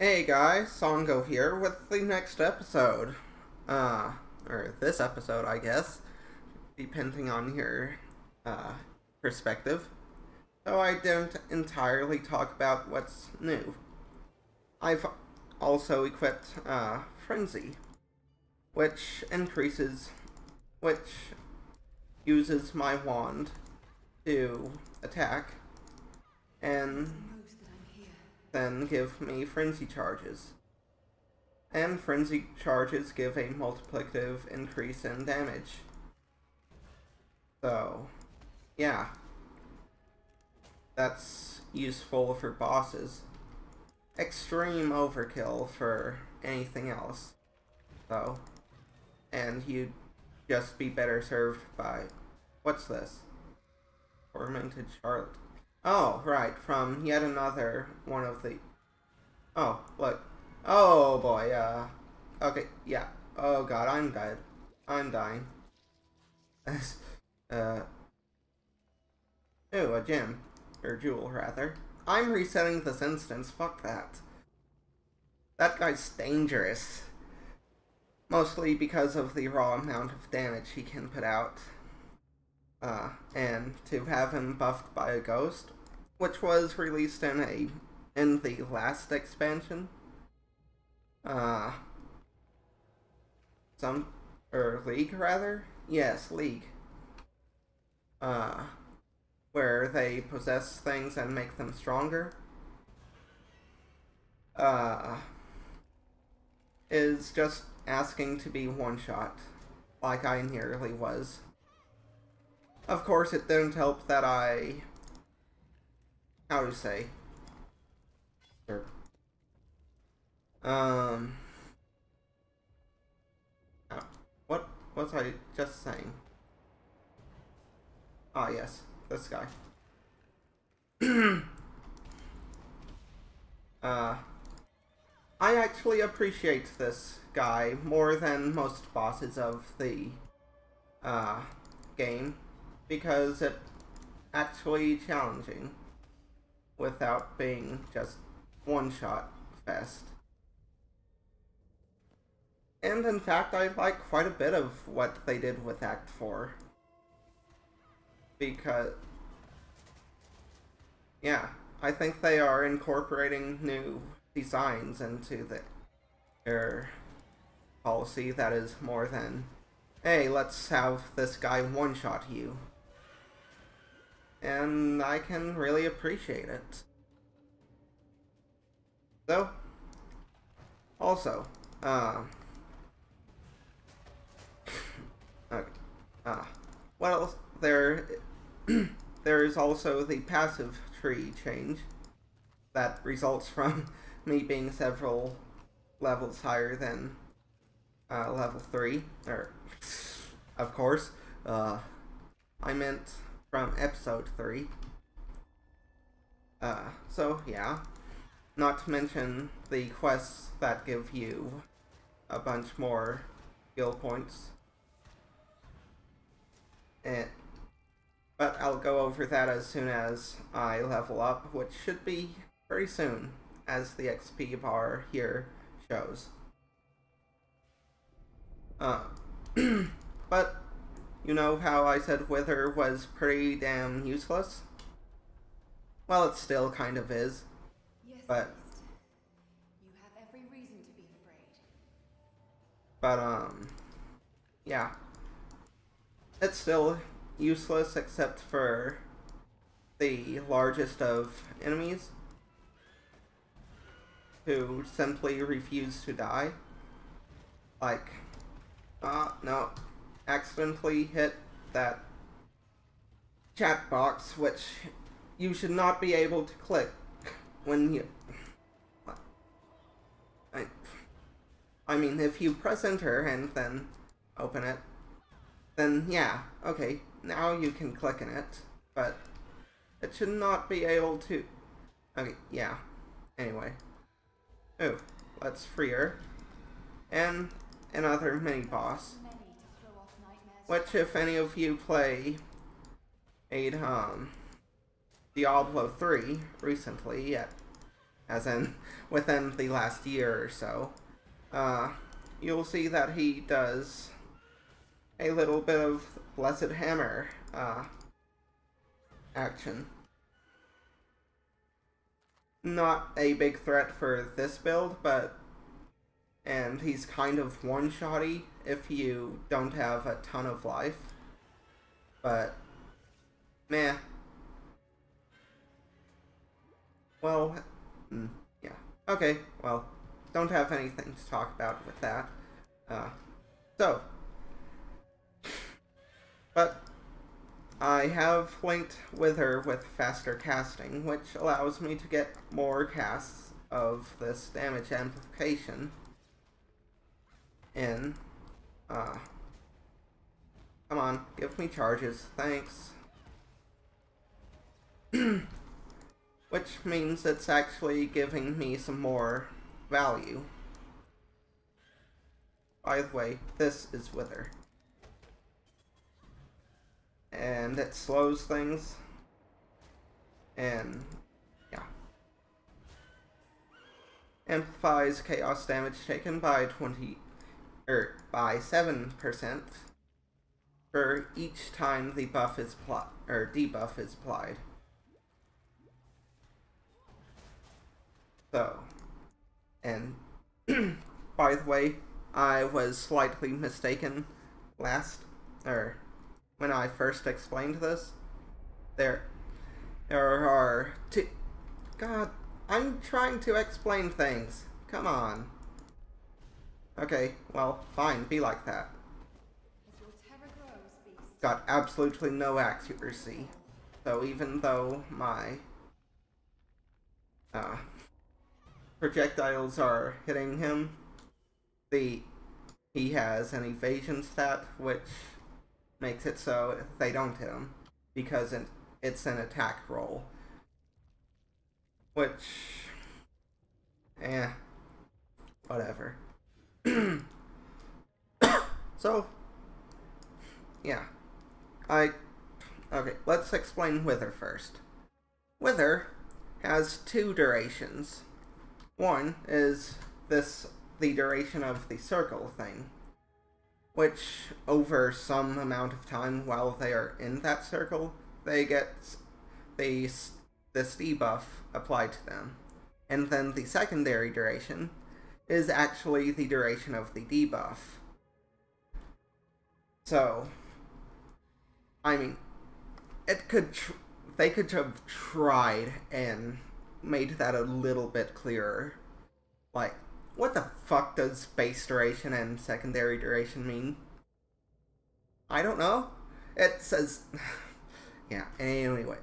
Hey guys, Songo here with the next episode, or this episode I guess, depending on your perspective. So I don't entirely talk about what's new. I've also equipped Frenzy, which uses my wand to attack and then give me Frenzy charges. And Frenzy charges give a multiplicative increase in damage. So, yeah. That's useful for bosses. Extreme overkill for anything else, though. And you'd just be better served by... What's this? Tormented Heart. Oh, right, from yet another one of the... Oh, look. Oh, boy, okay, yeah. Oh, God, I'm dead. I'm dying. Ooh, a gem. Or jewel, rather. I'm resetting this instance, fuck that. That guy's dangerous. Mostly because of the raw amount of damage he can put out. And to have him buffed by a ghost, which was released in the last expansion, League rather, yes, League, where they possess things and make them stronger, is just asking to be one-shot, like I nearly was. Of course, it didn't help that I, how to say, what was I just saying? Ah, yes, this guy. I actually appreciate this guy more than most bosses of the, game. Because it's actually challenging without being just one-shot fest. And in fact, I like quite a bit of what they did with Act 4. Because, yeah, I think they are incorporating new designs into their policy that is more than, hey, let's have this guy one-shot you. And I can really appreciate it. So, also, okay, what else? There is also the passive tree change that results from me being several levels higher than level 3, or, of course, I meant... from episode 3. So yeah. Not to mention the quests that give you a bunch more skill points. But I'll go over that as soon as I level up, which should be very soon, as the XP bar here shows. But... you know how I said Wither was pretty damn useless? Well, it still kind of is, yes, but... you have every reason to be afraid. But, yeah. It's still useless except for the largest of enemies, who simply refuse to die. Like, no. Accidentally hit that chat box, which you should not be able to click when you... I mean, if you press enter and then open it, then yeah, okay, now you can click in it, but it should not be able to... Okay, yeah, anyway. Oh, let's free her. And another mini-boss. Which, if any of you play Diablo 3 recently at as in within the last year or so, you'll see that he does a little bit of Blessed Hammer action. Not a big threat for this build, but and he's kind of one-shotty if you don't have a ton of life. But meh. Well, yeah. Okay, well, don't have anything to talk about with that. But I have linked Wither with faster casting, which allows me to get more casts of this damage amplification in. Come on, give me charges, thanks. Which means it's actually giving me some more value. By the way, this is Wither. And it slows things. And yeah. Amplifies chaos damage taken by 7% for each time the buff is debuff is applied. So, and by the way, I was slightly mistaken when I first explained this. There are two. God, I'm trying to explain things. Come on. Okay, well, fine, be like that. Got absolutely no accuracy. So even though my projectiles are hitting him, he has an evasion stat which makes it so they don't hit him because it's an attack roll, which whatever. So yeah, okay, let's explain Wither first. Wither has two durations. One is the duration of the circle thing, which over some amount of time while they are in that circle, they get this debuff applied to them. And then the secondary duration is actually the duration of the debuff. So, I mean, they could have tried and made that a little bit clearer. Like, what the fuck does base duration and secondary duration mean? I don't know. It says... yeah, anyway.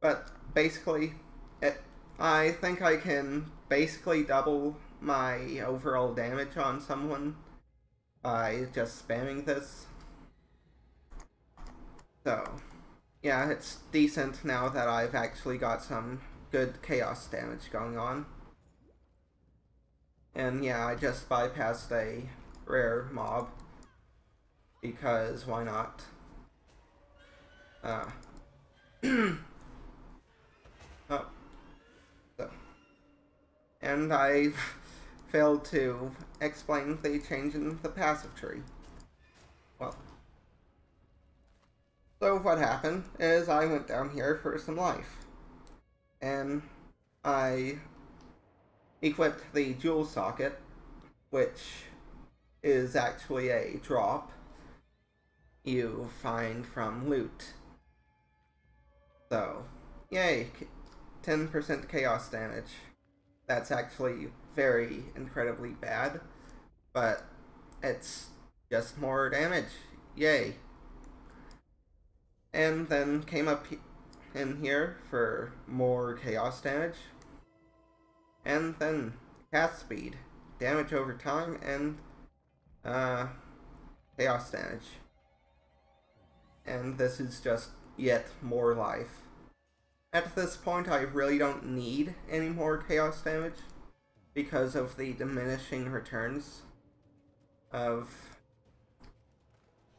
But basically, I think I can basically double my overall damage on someone by just spamming this. So... yeah, it's decent now that I've actually got some good chaos damage going on. And yeah, I just bypassed a rare mob, because why not? Oh. So. And I failed to explain the change in the passive tree. Well. So what happened is I went down here for some life, and I equipped the jewel socket, which is actually a drop you find from loot. So, yay, 10% chaos damage. That's actually very incredibly bad, but it's just more damage, yay. And then came up in here for more chaos damage. And then cast speed, damage over time, and chaos damage. And this is just yet more life. At this point I really don't need any more chaos damage because of the diminishing returns of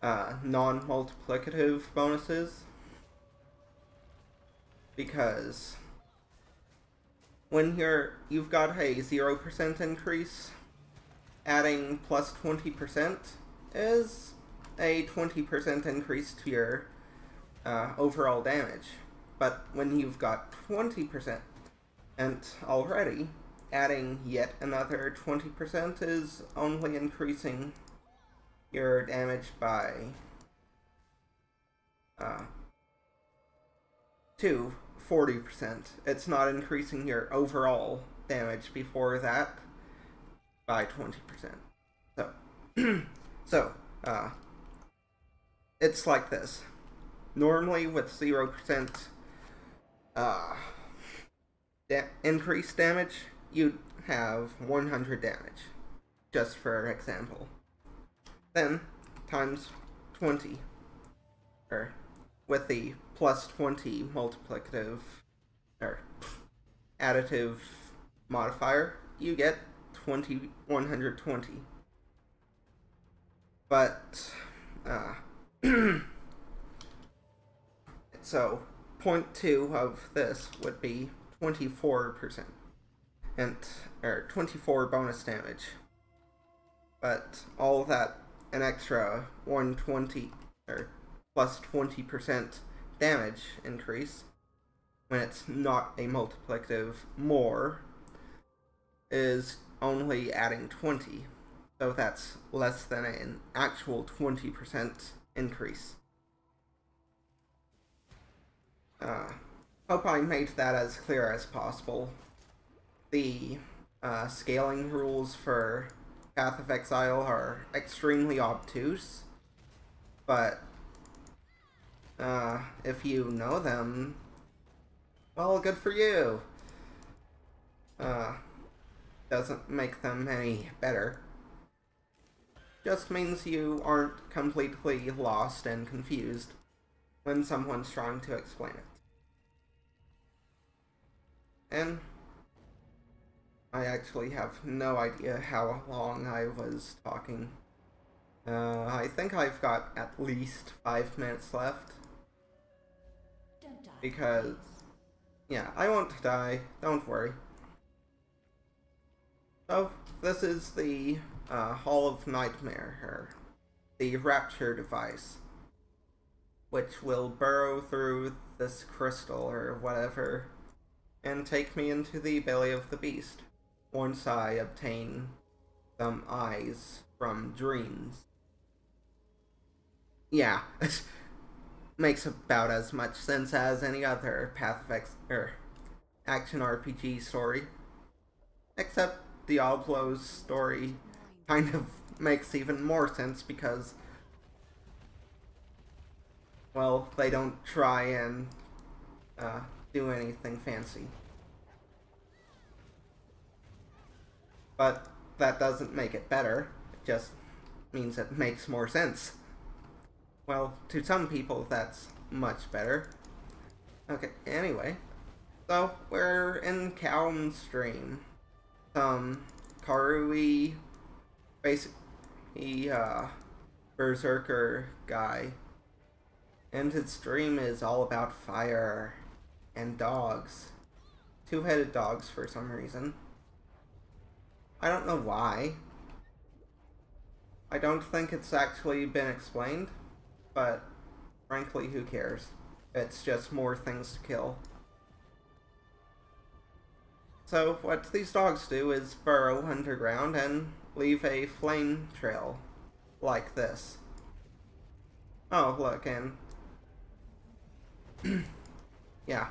non-multiplicative bonuses, because when you've got a 0% increase, adding plus 20% is a 20% increase to your overall damage. But when you've got 20% already, adding yet another 20% is only increasing your damage by 40%. It's not increasing your overall damage before that by 20%. So, it's like this. Normally with 0% increased damage, you'd have 100 damage, just for example. Then, times 20, or with the plus 20 multiplicative, or additive modifier, you get 120. But, so 0.2 of this would be 24%, or 24 bonus damage. But all that, an extra 120, or plus 20% damage increase, when it's not a multiplicative more, is only adding 20. So that's less than an actual 20% increase. Hope I made that as clear as possible. The scaling rules for Path of Exile are extremely obtuse, but if you know them, well, good for you. Doesn't make them any better. Just means you aren't completely lost and confused when someone's trying to explain it. And I actually have no idea how long I was talking. I think I've got at least 5 minutes left. Don't die, because, yeah, I won't die, don't worry. So, this is the Hall of Nightmare, or the Rapture device, which will burrow through this crystal or whatever and take me into the belly of the beast, once I obtain some eyes from dreams. Yeah, makes about as much sense as any other Path of action RPG story. Except Diablo's story kind of makes even more sense because, well, they don't try and do anything fancy. But that doesn't make it better, it just means it makes more sense. Well, to some people that's much better. Okay, anyway, so we're in Calm Stream. Karui, basically, berserker guy. And his dream is all about fire and dogs. Two-headed dogs for some reason. I don't know why. I don't think it's actually been explained, but frankly, who cares? It's just more things to kill. So what these dogs do is burrow underground and leave a flame trail like this. Oh, look, and yeah,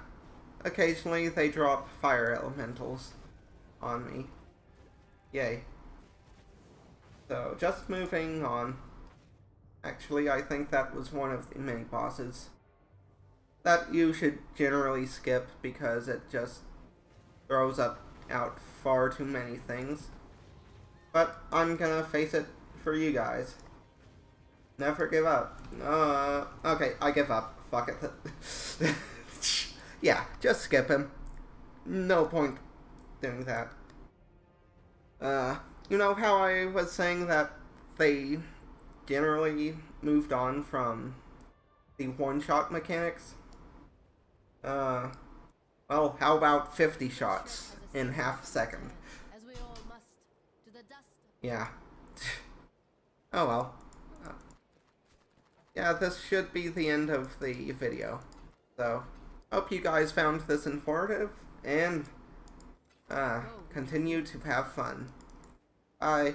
occasionally they drop fire elementals on me. Yay. So, just moving on. Actually, I think that was one of the mini bosses that you should generally skip because it just throws out far too many things. But I'm gonna face it for you guys. Never give up. Okay, I give up. Fuck it. Yeah, just skip him. No point doing that. You know how I was saying that they generally moved on from the one-shot mechanics? Well, how about 50 shots? in half a second. As we all must, to the dust. Yeah. Oh well. Yeah, this should be the end of the video. So, hope you guys found this informative, and continue to have fun. Bye.